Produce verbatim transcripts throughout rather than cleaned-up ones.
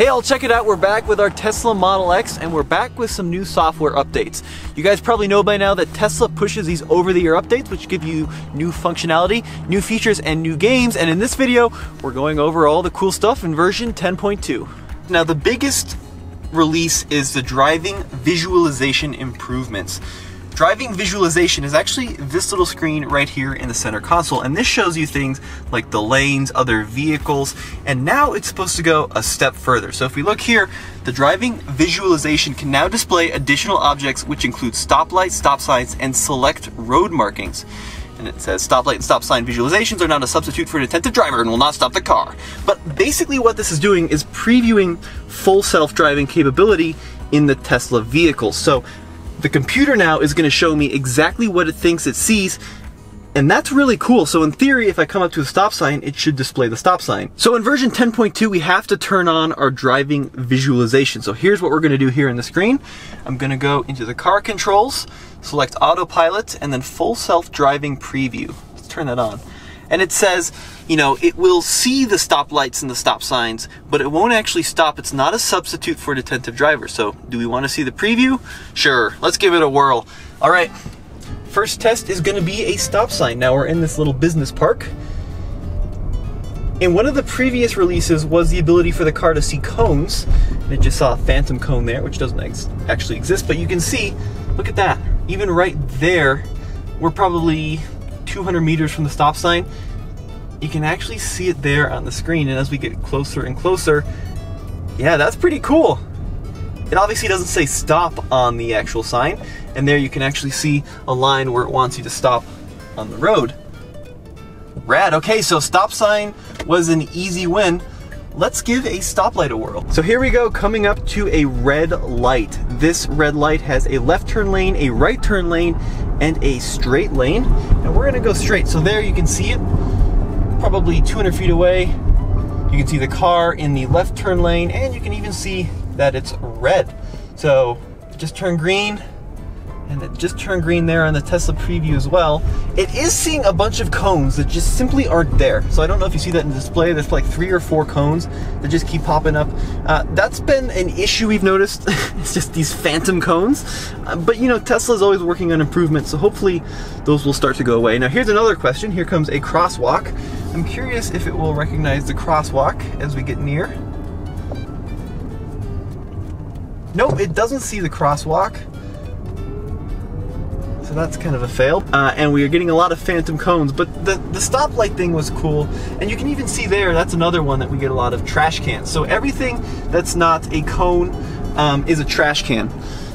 Hey all, check it out, we're back with our Tesla Model X and we're back with some new software updates. You guys probably know by now that Tesla pushes these over-the-air updates which give you new functionality, new features, and new games, and in this video we're going over all the cool stuff in version ten point two. Now the biggest release is the driving visualization improvements. Driving visualization is actually this little screen right here in the center console, and this shows you things like the lanes, other vehicles, and now it's supposed to go a step further. So if we look here, the driving visualization can now display additional objects which include stoplights, stop signs, and select road markings. And it says stoplight and stop sign visualizations are not a substitute for an attentive driver and will not stop the car. But basically what this is doing is previewing full self-driving capability in the Tesla vehicle. So the computer now is going to show me exactly what it thinks it sees, and that's really cool. So in theory, if I come up to a stop sign, it should display the stop sign. So in version ten point two, we have to turn on our driving visualization. So here's what we're going to do here in the screen. I'm going to go into the car controls, select autopilot, and then full self-driving preview. Let's turn that on. And it says, you know, it will see the stoplights and the stop signs, but it won't actually stop. It's not a substitute for an attentive driver. So do we want to see the preview? Sure, let's give it a whirl. All right, first test is going to be a stop sign. Now we're in this little business park. In one of the previous releases was the ability for the car to see cones. And it just saw a phantom cone there, which doesn't ex actually exist, but you can see, look at that. Even right there, we're probably two hundred meters from the stop sign. You can actually see it there on the screen, and as we get closer and closer, yeah, that's pretty cool. It obviously doesn't say stop on the actual sign, and there you can actually see a line where it wants you to stop on the road. Rad. Okay, so stop sign was an easy win. Let's give a stoplight a whirl. So here we go, coming up to a red light. This red light has a left turn lane, a right turn lane, and a straight lane. And we're gonna go straight. So there you can see it, probably two hundred feet away. You can see the car in the left turn lane, and you can even see that it's red. So it just turned green, and it just turned green there on the Tesla preview as well. It is seeing a bunch of cones that just simply aren't there. So I don't know if you see that in the display, there's like three or four cones that just keep popping up. Uh, that's been an issue we've noticed, it's just these phantom cones. Uh, but you know, Tesla's always working on improvements, so hopefully those will start to go away. Now here's another question, here comes a crosswalk. I'm curious if it will recognize the crosswalk as we get near. Nope, it doesn't see the crosswalk. So that's kind of a fail. Uh, and we are getting a lot of phantom cones, but the, the stoplight thing was cool. And you can even see there, that's another one that we get a lot of trash cans. So everything that's not a cone um, is a trash can.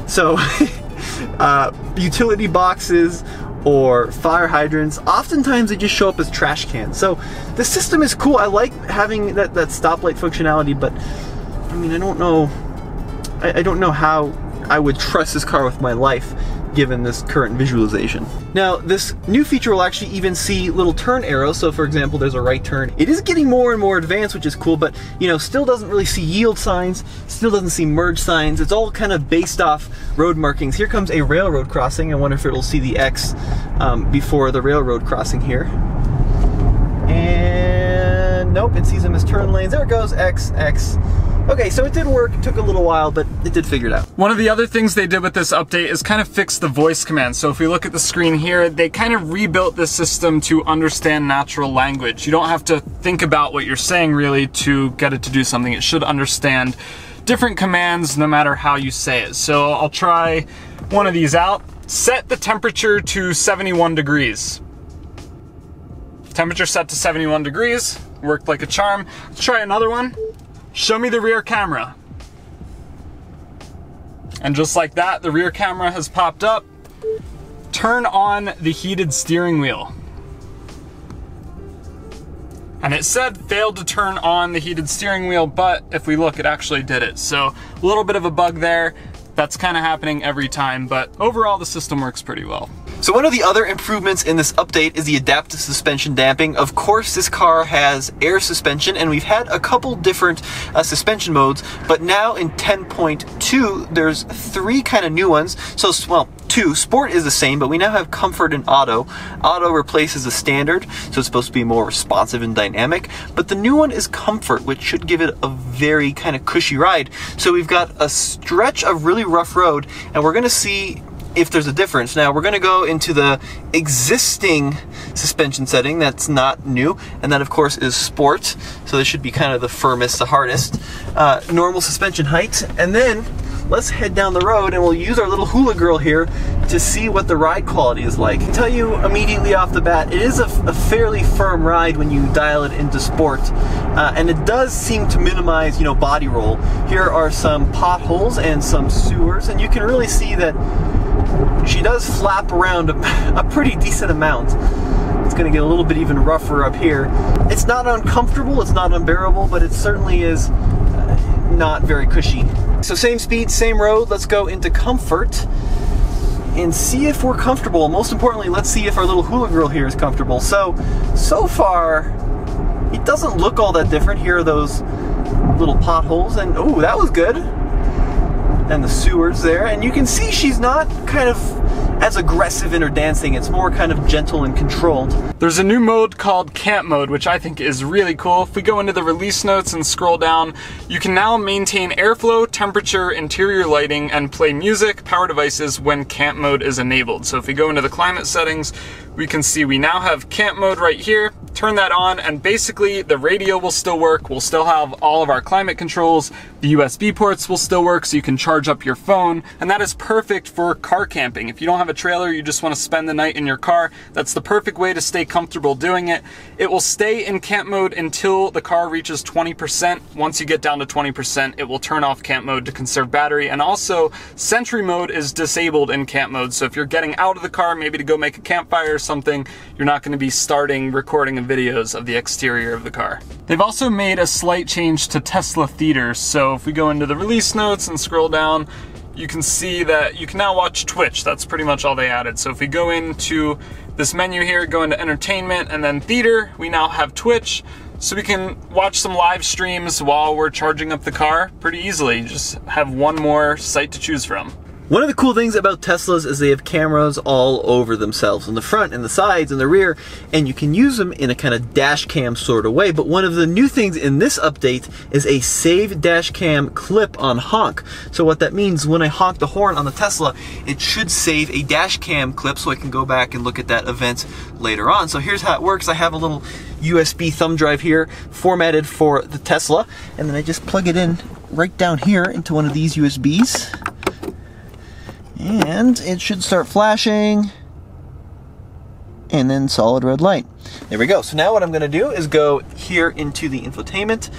So uh, utility boxes or fire hydrants, oftentimes they just show up as trash cans. So the system is cool. I like having that, that stoplight functionality, but I mean, I don't know, I, I don't know how I would trust this car with my life, given this current visualization. Now, this new feature will actually even see little turn arrows. So for example, there's a right turn. It is getting more and more advanced, which is cool, but you know, still doesn't really see yield signs, still doesn't see merge signs. It's all kind of based off road markings. Here comes a railroad crossing. I wonder if it'll see the X um, before the railroad crossing here. And nope, it sees them as turn lanes. There it goes, X, X. Okay, so it did work, it took a little while, but it did figure it out. One of the other things they did with this update is kind of fix the voice command. So if we look at the screen here, they kind of rebuilt the system to understand natural language. You don't have to think about what you're saying really to get it to do something. It should understand different commands no matter how you say it. So I'll try one of these out. Set the temperature to seventy-one degrees. Temperature set to seventy-one degrees, worked like a charm. Let's try another one. Show me the rear camera. And just like that, the rear camera has popped up. Turn on the heated steering wheel. And it said failed to turn on the heated steering wheel, but if we look, it actually did it. So a little bit of a bug there. That's kind of happening every time, but overall the system works pretty well. So one of the other improvements in this update is the adaptive suspension damping. Of course, this car has air suspension, and we've had a couple different uh, suspension modes, but now in ten point two, there's three kind of new ones. So, well, two. Sport is the same, but we now have comfort and auto. Auto replaces the standard, so it's supposed to be more responsive and dynamic, but the new one is comfort, which should give it a very kind of cushy ride. So we've got a stretch of really rough road, and we're gonna see if there's a difference. Now we're gonna go into the existing suspension setting that's not new, and that of course is sport, so this should be kind of the firmest, the hardest, uh, normal suspension height, and then let's head down the road and we'll use our little hula girl here to see what the ride quality is like. I can tell you immediately off the bat, it is a, a fairly firm ride when you dial it into sport, uh, and it does seem to minimize, you know, body roll. Here are some potholes and some sewers, and you can really see that she does flap around a, a pretty decent amount. It's gonna get a little bit even rougher up here. It's not uncomfortable, it's not unbearable, but it certainly is uh, not very cushy. So same speed, same road, let's go into comfort and see if we're comfortable. Most importantly, let's see if our little hula girl here is comfortable. So, so far, it doesn't look all that different. Here are those little potholes, and oh, that was good. And the sewers there, and you can see she's not kind of as aggressive in her dancing. It's more kind of gentle and controlled. There's a new mode called camp mode, which I think is really cool. If we go into the release notes and scroll down, you can now maintain airflow, temperature, interior lighting, and play music, power devices when camp mode is enabled. So if we go into the climate settings, we can see we now have camp mode right here. Turn that on, and basically the radio will still work. We'll still have all of our climate controls. The U S B ports will still work, so you can charge up your phone, and that is perfect for car camping. If you don't have a trailer, you just want to spend the night in your car, that's the perfect way to stay comfortable doing it. It will stay in camp mode until the car reaches twenty percent. Once you get down to twenty percent, it will turn off camp mode to conserve battery, and also sentry mode is disabled in camp mode. So if you're getting out of the car, maybe to go make a campfire or something, you're not going to be starting recording a videos of the exterior of the car. They've also made a slight change to Tesla Theater. So if we go into the release notes and scroll down, you can see that you can now watch Twitch. That's pretty much all they added. So if we go into this menu here, go into entertainment and then theater, we now have Twitch. So we can watch some live streams while we're charging up the car pretty easily. You just have one more site to choose from. One of the cool things about Teslas is they have cameras all over themselves, in the front and the sides and the rear, and you can use them in a kind of dash cam sort of way. But one of the new things in this update is a save dash cam clip on honk. So what that means, when I honk the horn on the Tesla, it should save a dash cam clip so I can go back and look at that event later on. So here's how it works. I have a little U S B thumb drive here formatted for the Tesla, and then I just plug it in right down here into one of these U S Bs. And it should start flashing, and then solid red light. There we go. So now what I'm gonna do is go here into the infotainment,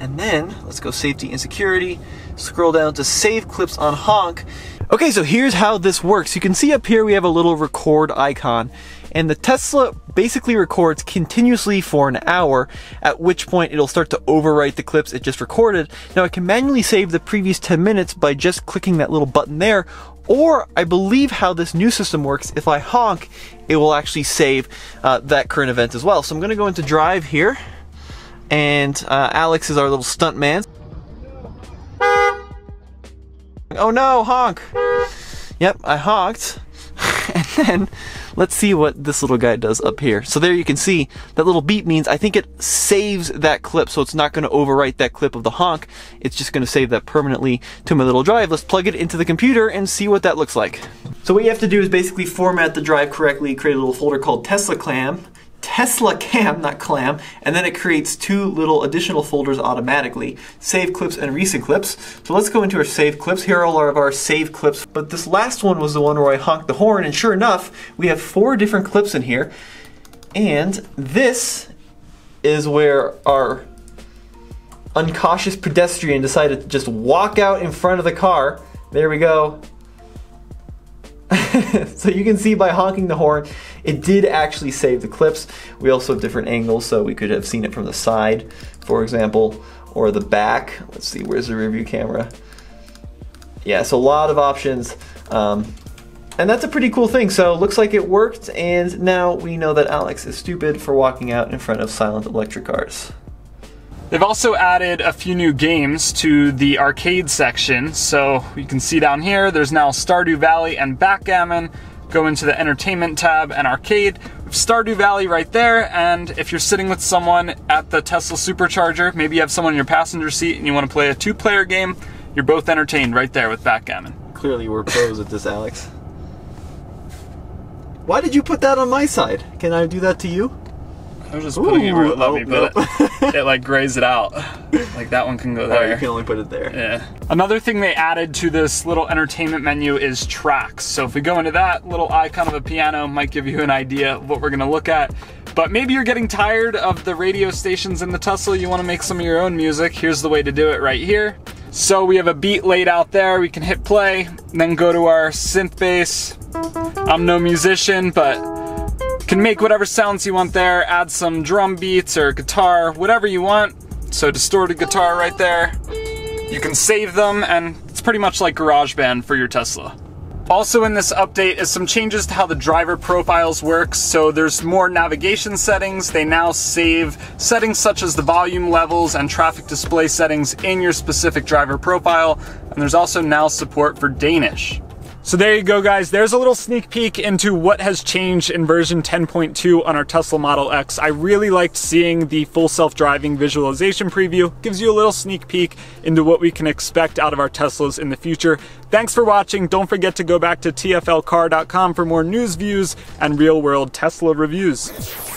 and then let's go safety and security, scroll down to save clips on honk. Okay, so here's how this works. You can see up here we have a little record icon, and the Tesla basically records continuously for an hour, at which point it'll start to overwrite the clips it just recorded. Now I can manually save the previous ten minutes by just clicking that little button there, or I believe how this new system works, if I honk, it will actually save uh, that current event as well. So I'm gonna go into drive here, and uh, Alex is our little stunt man. Oh no, honk! Yep, I honked. And then let's see what this little guy does up here. So there you can see that little beep means I think it saves that clip, so it's not going to overwrite that clip of the honk. It's just going to save that permanently to my little drive. Let's plug it into the computer and see what that looks like. So what you have to do is basically format the drive correctly, create a little folder called TeslaCam. TeslaCam, not clam, and then it creates two little additional folders automatically, save clips and recent clips. So let's go into our save clips. Here are all of our save clips, but this last one was the one where I honked the horn, and sure enough, we have four different clips in here, and this is where our uncautious pedestrian decided to just walk out in front of the car. There we go. So you can see by honking the horn, it did actually save the clips. We also have different angles, so we could have seen it from the side, for example, or the back. Let's see, where's the rear view camera? Yeah, so a lot of options. Um, And that's a pretty cool thing. So looks like it worked, and now we know that Alex is stupid for walking out in front of silent electric cars. They've also added a few new games to the arcade section. So you can see down here, there's now Stardew Valley and Backgammon. Go into the entertainment tab and arcade. Stardew Valley right there, and if you're sitting with someone at the Tesla Supercharger, maybe you have someone in your passenger seat and you want to play a two-player game, you're both entertained right there with Backgammon. Clearly we're pros at this, Alex. Why did you put that on my side? Can I do that to you? I was just Ooh, putting it where it let oh, me, but nope. it, it like grays it out. Like that one can go there. Oh, you can only put it there. Yeah. Another thing they added to this little entertainment menu is tracks. So if we go into that, little icon of a piano might give you an idea of what we're gonna look at. But maybe you're getting tired of the radio stations in the Tesla, you wanna make some of your own music. Here's the way to do it right here. So we have a beat laid out there, we can hit play, and then go to our synth bass. I'm no musician, but can make whatever sounds you want there, add some drum beats or guitar, whatever you want. So distorted guitar right there. You can save them, and it's pretty much like GarageBand for your Tesla. Also in this update is some changes to how the driver profiles work. So there's more navigation settings. They now save settings such as the volume levels and traffic display settings in your specific driver profile. And there's also now support for Danish. So there you go, guys. There's a little sneak peek into what has changed in version ten point two on our Tesla Model X. I really liked seeing the full self-driving visualization preview. Gives you a little sneak peek into what we can expect out of our Teslas in the future. Thanks for watching. Don't forget to go back to t f l car dot com for more news, views, and real-world Tesla reviews.